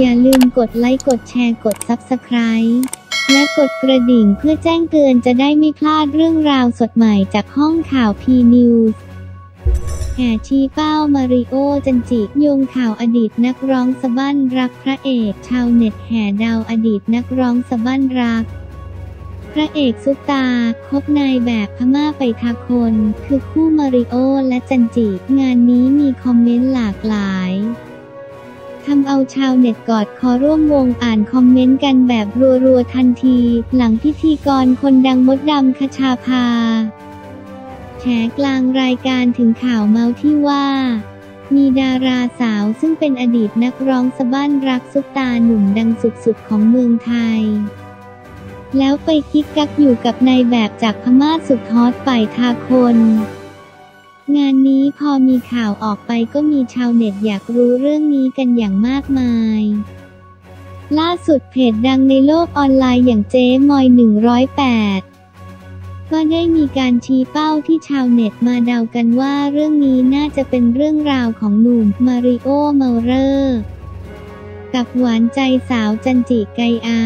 อย่าลืมกดไลค์กดแชร์กด Subscribe และกดกระดิ่งเพื่อแจ้งเตือนจะได้ไม่พลาดเรื่องราวสดใหม่จากห้องข่าว P Newsแห่ชี้เป้ามาริโอจันจิโยงข่าวอดีตนักร้องสะบั้นรักพระเอกชาวเน็ตแห่ดาวอดีตนักร้องสะบั้นรักพระเอกซุปตาคบนายแบบพม่าไปทาคนคือคู่มาริโอและจันจิงานนี้มีคอมเมนต์หลากหลายทำเอาชาวเน็ตกอดคอร่วมวงอ่านคอมเมนต์กันแบบรัวๆทันทีหลังพิธีกรคนดังมดดำคชาภาแฉกลางรายการถึงข่าวเมาส์ที่ว่ามีดาราสาวซึ่งเป็นอดีตนักร้องสะบั้นรักซุปตาหนุ่มดังสุดๆของเมืองไทยแล้วไปกิ๊กกักอยู่กับนายแบบจากพม่าสุดฮอตฝ่ายทาคนงานนี้พอมีข่าวออกไปก็มีชาวเน็ตอยากรู้เรื่องนี้กันอย่างมากมายล่าสุดเพจดังในโลกออนไลน์อย่างเจ๊มอย108ก็ได้มีการชี้เป้าที่ชาวเน็ตมาเดากันว่าเรื่องนี้น่าจะเป็นเรื่องราวของหนุ่มมาริโอ เมาเรอร์กับหวานใจสาวจันจิไกอา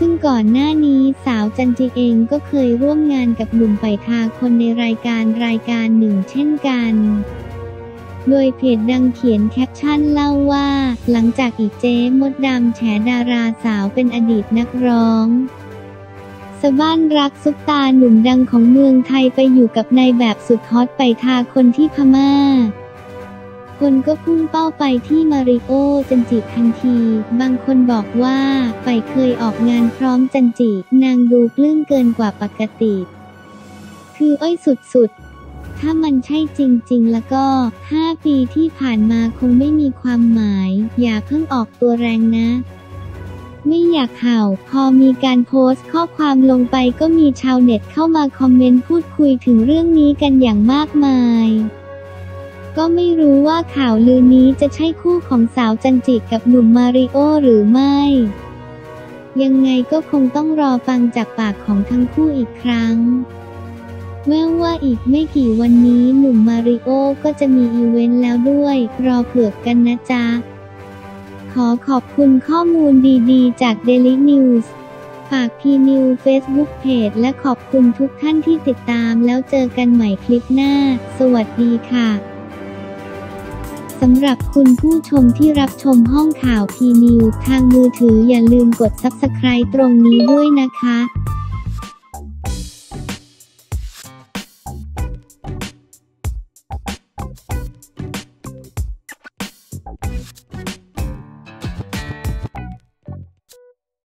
ซึ่งก่อนหน้านี้สาวจันจิเองก็เคยร่วมงานกับหนุ่มไปทาคนในรายการหนึ่งเช่นกันโดยเพจดังเขียนแคปชั่นเล่าว่าหลังจากอีเจ๊มดดำแฉดาราสาวเป็นอดีตนักร้องสะบั้นรักซุปตาหนุ่มดังของเมืองไทยไปอยู่กับนายแบบสุดฮอตไปทาคนที่พม่าคนก็พุ่งเป้าไปที่มาริโอจันจิทันทีบางคนบอกว่าไปเคยออกงานพร้อมจันจินางดูปลื้มเกินกว่าปกติคืออ้อยสุดๆถ้ามันใช่จริงๆแล้วก็5ปีที่ผ่านมาคงไม่มีความหมายอย่าเพิ่งออกตัวแรงนะไม่อยากข่าวพอมีการโพสต์ข้อความลงไปก็มีชาวเน็ตเข้ามาคอมเมนต์พูดคุยถึงเรื่องนี้กันอย่างมากมายก็ไม่รู้ว่าข่าวลือนี้จะใช่คู่ของสาวจันจิกับหนุ่มมาริโอหรือไม่ยังไงก็คงต้องรอฟังจากปากของทั้งคู่อีกครั้งแม้ว่าอีกไม่กี่วันนี้หนุ่มมาริโอก็จะมีอีเวนต์แล้วด้วยรอเผือกกันนะจ๊ะขอขอบคุณข้อมูลดีๆจาก Daily News ฝาก P News Facebook Page และขอบคุณทุกท่านที่ติดตามแล้วเจอกันใหม่คลิปหน้าสวัสดีค่ะสำหรับคุณผู้ชมที่รับชมห้องข่าว P News ทางมือถืออย่าลืมกด Subscribe ตรงนี้ด้วยนะคะ